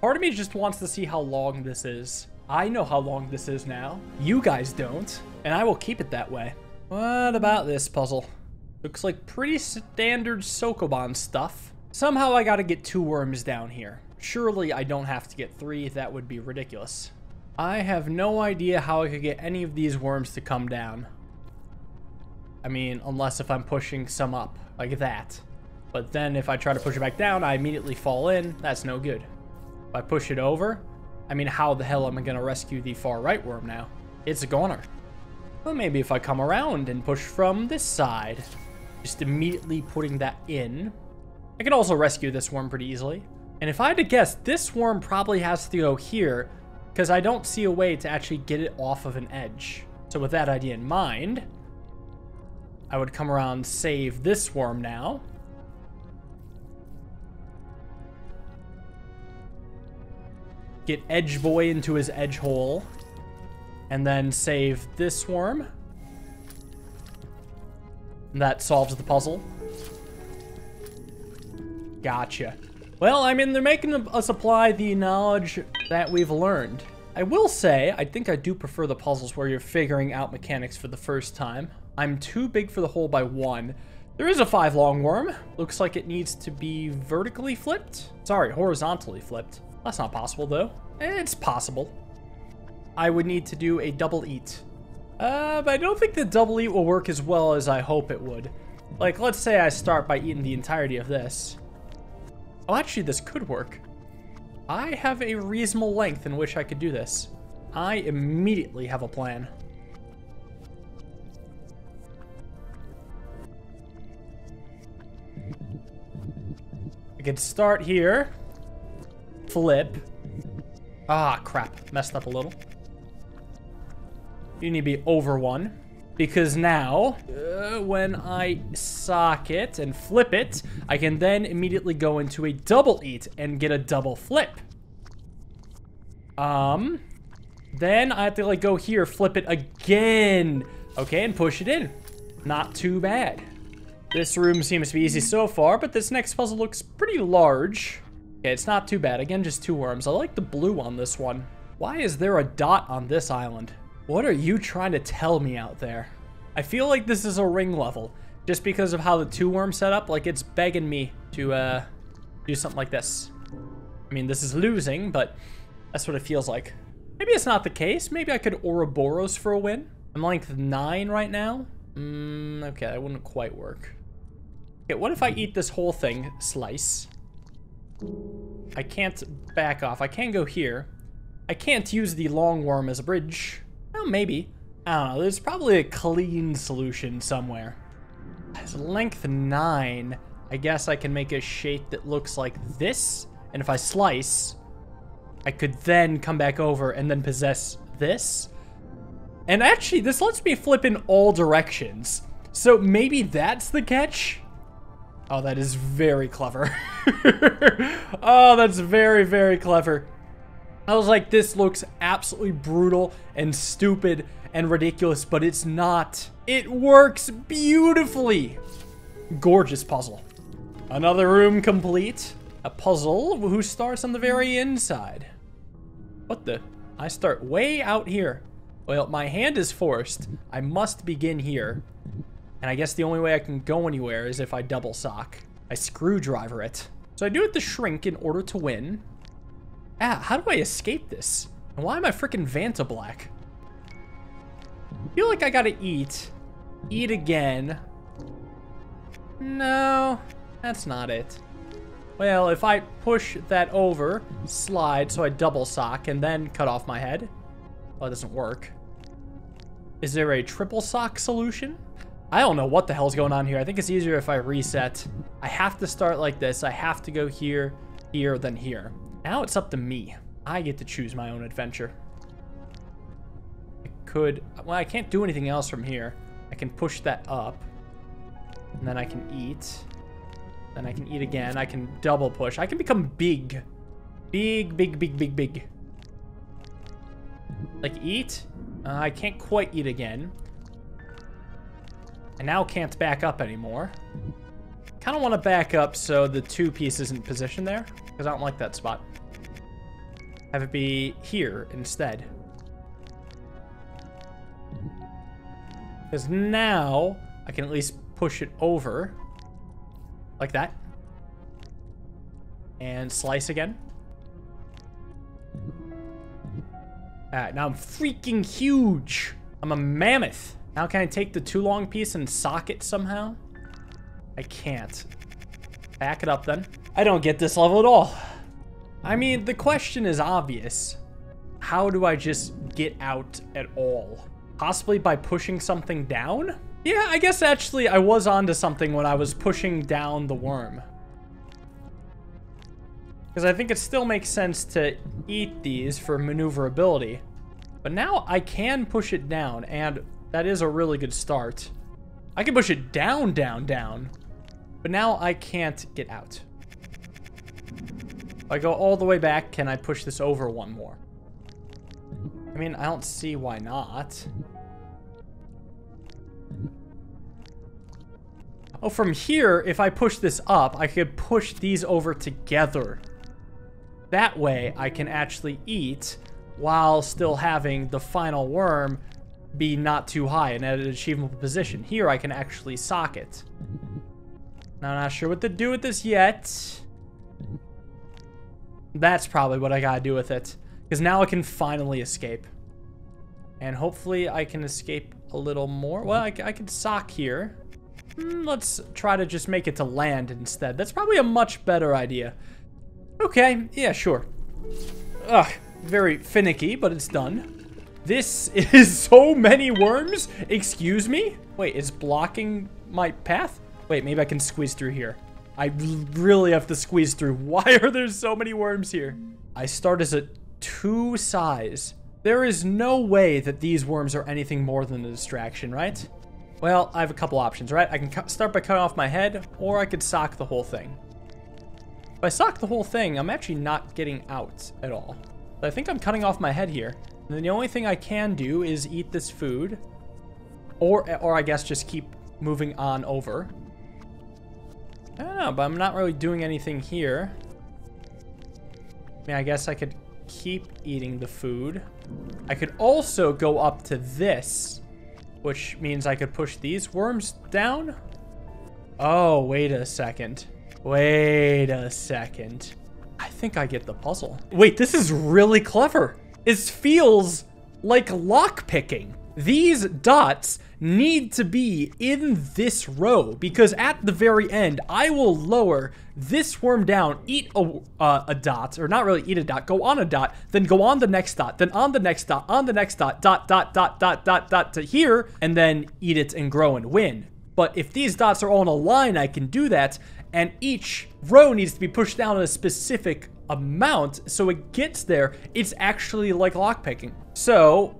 Part of me just wants to see how long this is. I know how long this is now. You guys don't, and I will keep it that way. What about this puzzle? Looks like pretty standard Sokoban stuff. Somehow I gotta get 2 worms down here. Surely I don't have to get 3, that would be ridiculous. I have no idea how I could get any of these worms to come down. I mean, unless if I'm pushing some up, like that. But then if I try to push it back down, I immediately fall in. That's no good. If I push it over, I mean, how the hell am I gonna rescue the far right worm now? It's a goner. Well, maybe if I come around and push from this side, just immediately putting that in. I could also rescue this worm pretty easily. And if I had to guess, this worm probably has to go here because I don't see a way to actually get it off of an edge. So with that idea in mind, I would come around, save this worm now. Get Edge Boy into his edge hole. And then save this worm. And that solves the puzzle. Gotcha. Well, I mean, they're making us apply the knowledge that we've learned. I will say, I think I do prefer the puzzles where you're figuring out mechanics for the first time. I'm too big for the hole by 1. There is a 5 long worm. Looks like it needs to be vertically flipped. Sorry, horizontally flipped. That's not possible, though. It's possible. I would need to do a double eat. But I don't think the double eat will work as well as I hope it would. Like, let's say I start by eating the entirety of this. Oh, actually, this could work. I have a reasonable length in which I could do this. I immediately have a plan. I could start here. Flip. Ah, crap. Messed up a little. You need to be over 1. Because now, when I sock it and flip it, I can then immediately go into a double eat and get a double flip. Then I have to, like, go here, flip it again. Okay, and push it in. Not too bad. This room seems to be easy so far, but this next puzzle looks pretty large. Okay, it's not too bad. Again, just 2 worms. I like the blue on this one. Why is there a dot on this island? What are you trying to tell me out there? I feel like this is a ring level. Just because of how the 2 worm set up, like, it's begging me to do something like this. I mean, this is losing, but that's what it feels like. Maybe it's not the case. Maybe I could Ouroboros for a win. I'm length 9 right now. Okay, that wouldn't quite work. Okay, what if I eat this whole thing? Slice. I can't back off. I can go here. I can't use the long worm as a bridge. Well, maybe. I don't know. There's probably a clean solution somewhere. It's length 9. I guess I can make a shape that looks like this. And if I slice, I could then come back over and then possess this. And actually, this lets me flip in all directions. So maybe that's the catch? Oh, that is very clever. Oh, that's very, very clever. I was like, this looks absolutely brutal and stupid and ridiculous, but it's not. It works beautifully. Gorgeous puzzle. Another room complete. A puzzle who starts on the very inside. What the? I start way out here. Well, my hand is forced. I must begin here. And I guess the only way I can go anywhere is if I double sock. I screwdriver it. So I do it to shrink in order to win. Ah, how do I escape this? And why am I freaking Vantablack? I feel like I gotta eat. Eat again. No, that's not it. Well, if I push that over, slide, so I double sock, and then cut off my head. Well, it doesn't work. Is there a triple sock solution? I don't know what the hell's going on here. I think it's easier if I reset. I have to start like this. I have to go here, here, then here. Now it's up to me. I get to choose my own adventure. I could... Well, I can't do anything else from here. I can push that up. And then I can eat. Then I can eat again. I can double push. I can become big. Big, big, big, big, big. Like, eat. I can't quite eat again. I now can't back up anymore. Kind of want to back up so the 2 piece isn't positioned there, because I don't like that spot. Have it be here instead. Because now I can at least push it over like that and slice again. Alright, now I'm freaking huge. I'm a mammoth. Now can I take the too long piece and sock it somehow? I can't. Back it up then. I don't get this level at all. I mean, the question is obvious. How do I just get out at all? Possibly by pushing something down? Yeah, I guess actually I was onto something when I was pushing down the worm. Because I think it still makes sense to eat these for maneuverability. But now I can push it down, and that is a really good start. I can push it down, down, down. But now I can't get out. If I go all the way back, can I push this over one more? I mean, I don't see why not. Oh, from here, if I push this up, I could push these over together. That way, I can actually eat while still having the final worm be not too high and at an achievable position. Here, I can actually sock it. Now, I'm not sure what to do with this yet. That's probably what I gotta do with it. Because now I can finally escape. And hopefully I can escape a little more. Well, I could sock here. Let's try to just make it to land instead. That's probably a much better idea. Okay, yeah, sure. Ugh, very finicky, but it's done. This is so many worms. Excuse me? Wait, it's blocking my path? Wait, maybe I can squeeze through here. I really have to squeeze through. Why are there so many worms here? I start as a 2 size. There is no way that these worms are anything more than a distraction, right? Well, I have a couple options, right? I can start by cutting off my head, or I could sock the whole thing. If I sock the whole thing, I'm actually not getting out at all. But I think I'm cutting off my head here. And then the only thing I can do is eat this food, or I guess just keep moving on over. I don't know, but I'm not really doing anything here. I mean, I guess I could keep eating the food. I could also go up to this, which means I could push these worms down. Oh, wait a second. Wait a second. I think I get the puzzle. Wait, this is really clever. This feels like lock picking. These dots need to be in this row because at the very end, I will lower this worm down, eat a dot, or not really eat a dot, go on a dot, then go on the next dot, then on the next dot, on the next dot to here, and then eat it and grow and win. But if these dots are all in a line, I can do that, and each row needs to be pushed down in a specific amount so it gets there. It's actually like lockpicking. So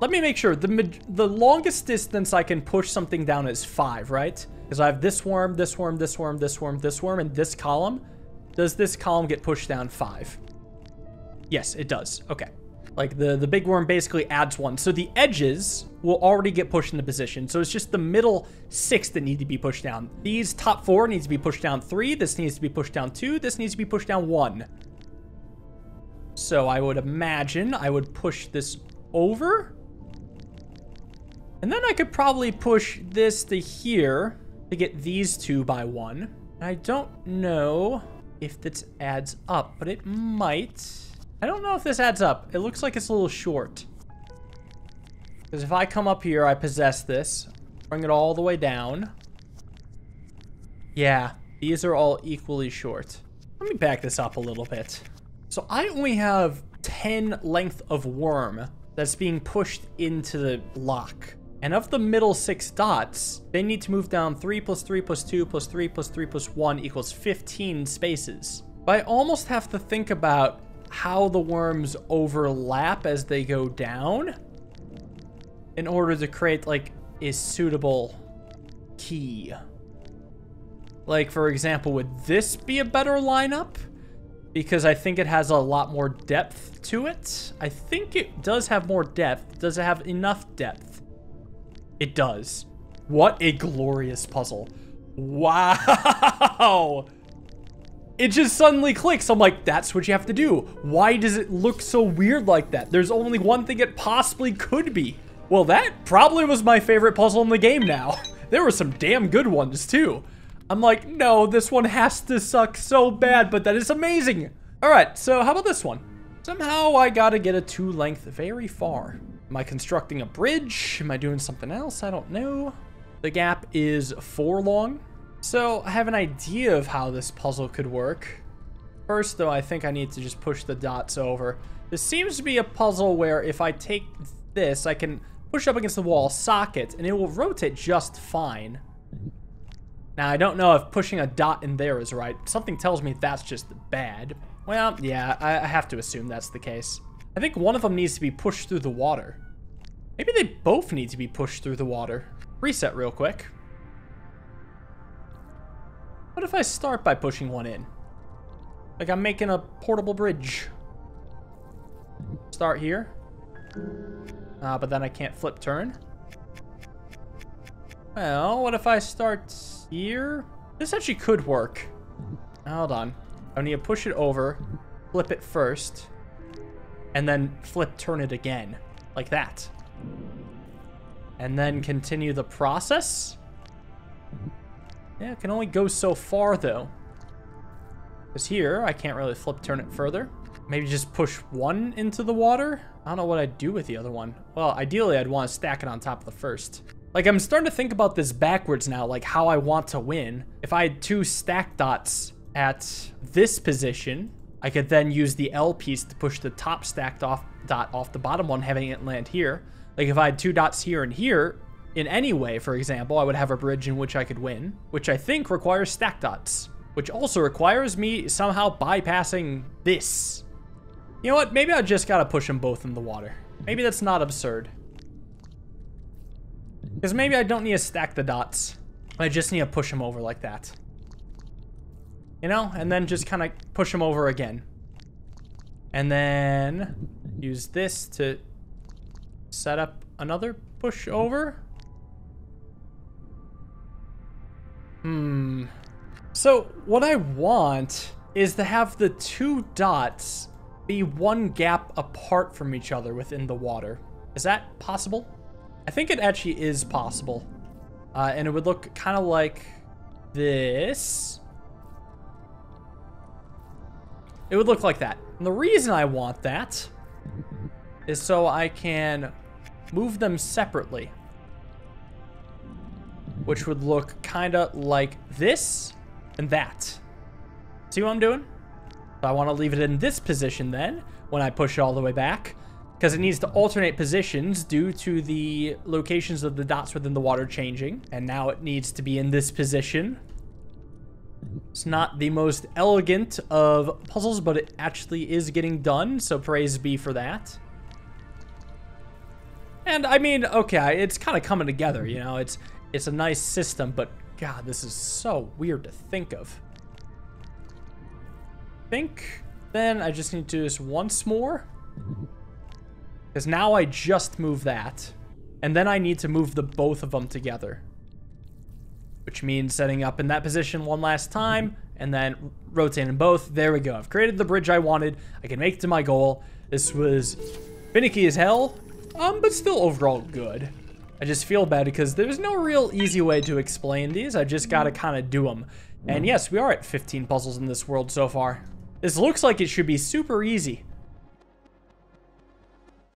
let me make sure. The longest distance I can push something down is 5, right? Because I have this worm, this worm, this worm, this worm, this worm, and this column. Does this column get pushed down 5? Yes, it does. Okay. Like, the big worm basically adds 1. So the edges will already get pushed into position. So it's just the middle 6 that need to be pushed down. These top 4 needs to be pushed down 3. This needs to be pushed down 2. This needs to be pushed down 1. So I would imagine I would push this over. And then I could probably push this to here to get these 2 by 1. I don't know if this adds up, but it might. I don't know if this adds up. It looks like it's a little short. Because if I come up here, I possess this. Bring it all the way down. Yeah, these are all equally short. Let me back this up a little bit. So I only have 10 length of worm that's being pushed into the lock. And of the middle 6 dots, they need to move down 3 plus 3 plus 2 plus 3 plus 3 plus 1 equals 15 spaces. But I almost have to think about how the worms overlap as they go down in order to create like a suitable key. Like, for example, would this be a better lineup? Because I think it has a lot more depth to it. I think it does have more depth. Does it have enough depth? It does. What a glorious puzzle. Wow. it just suddenly clicks. I'm like, that's what you have to do. Why does it look so weird like that? There's only one thing it possibly could be. Well, that probably was my favorite puzzle in the game now. There were some damn good ones too. I'm like, no, this one has to suck so bad, but that is amazing. All right, so how about this one? Somehow I gotta get a two length very far. Am I constructing a bridge? Am I doing something else? I don't know. The gap is 4 long. So I have an idea of how this puzzle could work. First though, I think I need to just push the dots over. This seems to be a puzzle where if I take this, I can push up against the wall socket and it will rotate just fine. Now I don't know if pushing a dot in there is right. Something tells me that's just bad. Well, yeah, I have to assume that's the case. I think one of them needs to be pushed through the water. Maybe they both need to be pushed through the water. Reset real quick. What if I start by pushing one in? Like I'm making a portable bridge. Start here. But then I can't flip turn. Well, what if I start here? This actually could work. Hold on. I need to push it over, flip it first, and then flip turn it again, like that. And then continue the process. Yeah, it can only go so far though. Because here, I can't really flip turn it further. Maybe just push one into the water? I don't know what I'd do with the other one. Well, ideally, I'd want to stack it on top of the first. Like, I'm starting to think about this backwards now, like how I want to win. If I had 2 stack dots at this position, I could then use the L piece to push the top stacked off dot off the bottom one, having it land here. Like, if I had 2 dots here and here, in any way, for example, I would have a bridge in which I could win, which I think requires stack dots, which also requires me somehow bypassing this. You know what? Maybe I just gotta push them both in the water. Maybe that's not absurd. Because maybe I don't need to stack the dots. I just need to push them over like that. You know? And then just kind of push them over again. And then use this to set up another push over. So what I want is to have the 2 dots be 1 gap apart from each other within the water. Is that possible? I think it actually is possible. And it would look kind of like this. It would look like that. And the reason I want that is so I can move them separately, which would look kind of like this and that. See what I'm doing? I want to leave it in this position then when I push it all the way back, because it needs to alternate positions due to the locations of the dots within the water changing. And now it needs to be in this position. It's not the most elegant of puzzles, but it actually is getting done. So praise be for that. And I mean, okay, it's kind of coming together, you know, it's a nice system, but God, this is so weird to think of. Think then I just need to do this once more, because now I just move that, and then I need to move the both of them together, which means setting up in that position one last time and then rotating both. There we go. I've created the bridge I wanted. I can make it to my goal. This was finicky as hell, but still overall good. I just feel bad because there's no real easy way to explain these. I just gotta kind of do them. And yes, we are at 15 puzzles in this world so far. This looks like it should be super easy,